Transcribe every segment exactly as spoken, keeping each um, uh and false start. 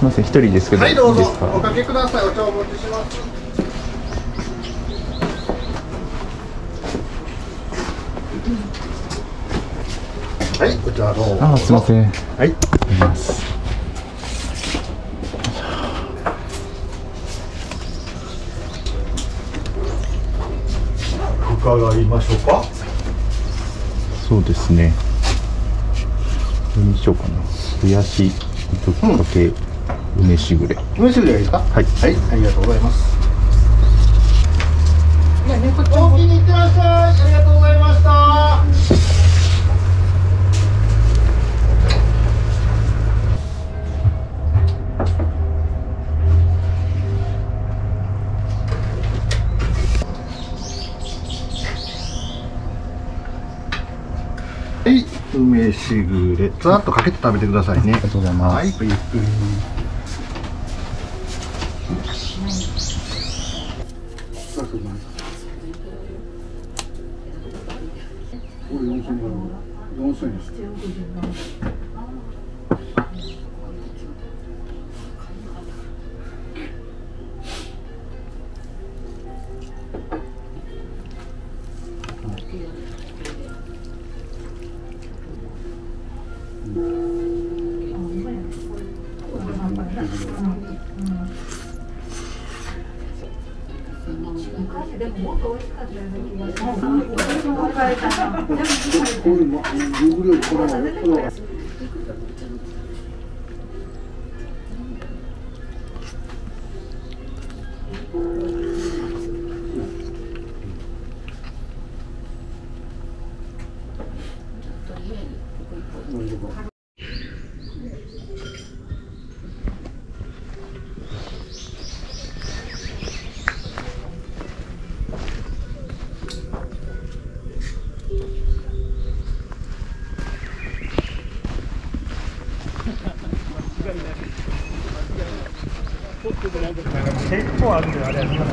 すみません、一人ですけど。はい、どうぞ。いいですか？おかけください。お茶をお持ちします。はい、こちらどうぞ。あ、すみません。はい。います。伺いましょうか。そうですね。どうにしようかな。ふやし、ぶっかけ、うん、梅しぐれ。梅しぐれがいいですか。はい。はい、ありがとうございます。いや、猫ちゃん。お気に入ってらっしゃい。ありがとうございました。はい、梅しぐれ、ざっとかけて食べてくださいね。ありがとうございます。はい、ゆっくり。結構あるんであれやります。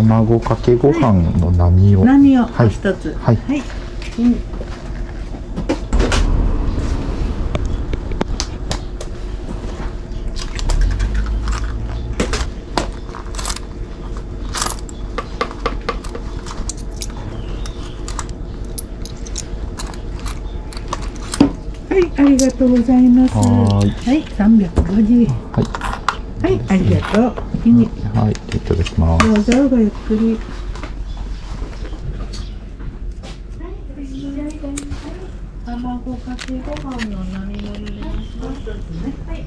卵かけご飯の波を、はい、波を一つ、はい、はい、ありがとうございます。はい。はい、三百五十円。はい。はい、ありがとう。はい、いただきます。どうぞごゆっくり。卵かけご飯の並盛りにしますね。はいはい。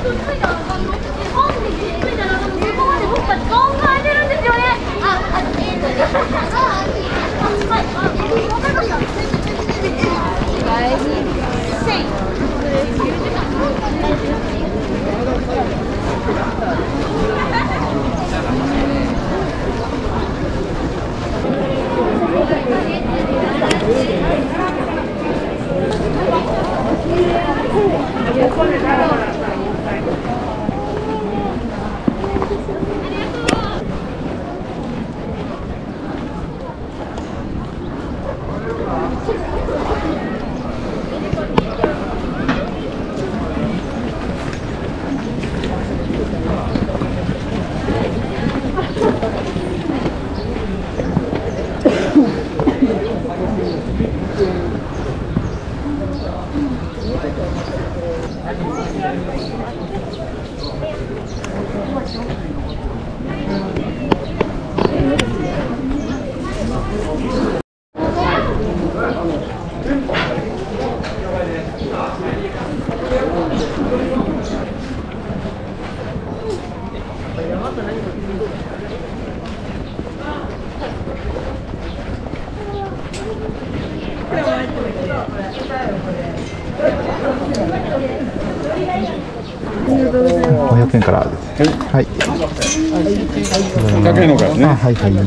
ごひゃくえんからです。はい。ごひゃくえんのからね。はいはい。お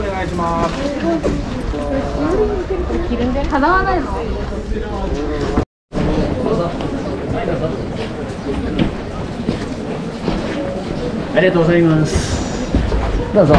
願いします。払わないの？ありがとうございます。どうぞ。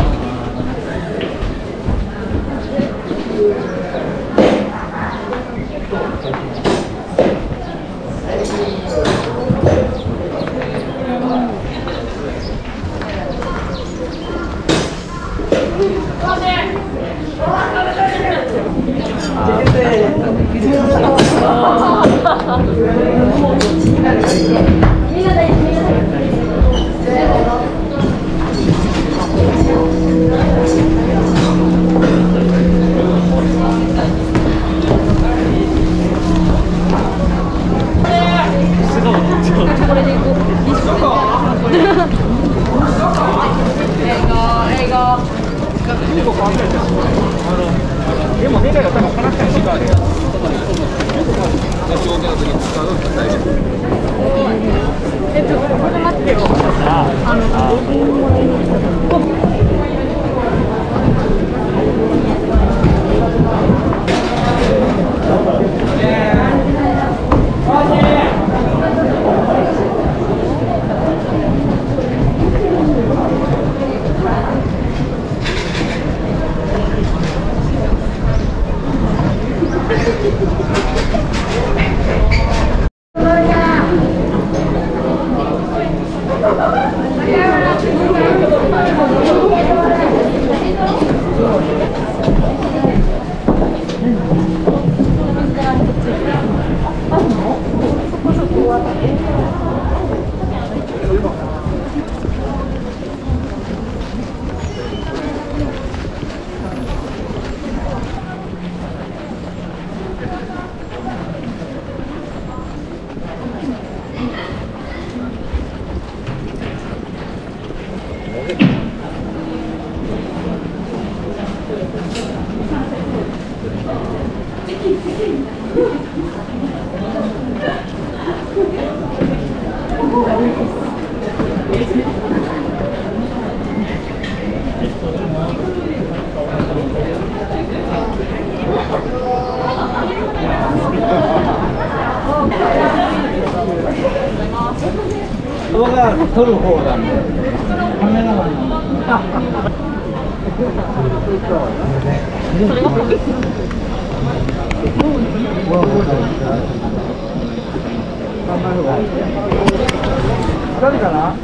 取る方なんで。カメラマン。誰かな？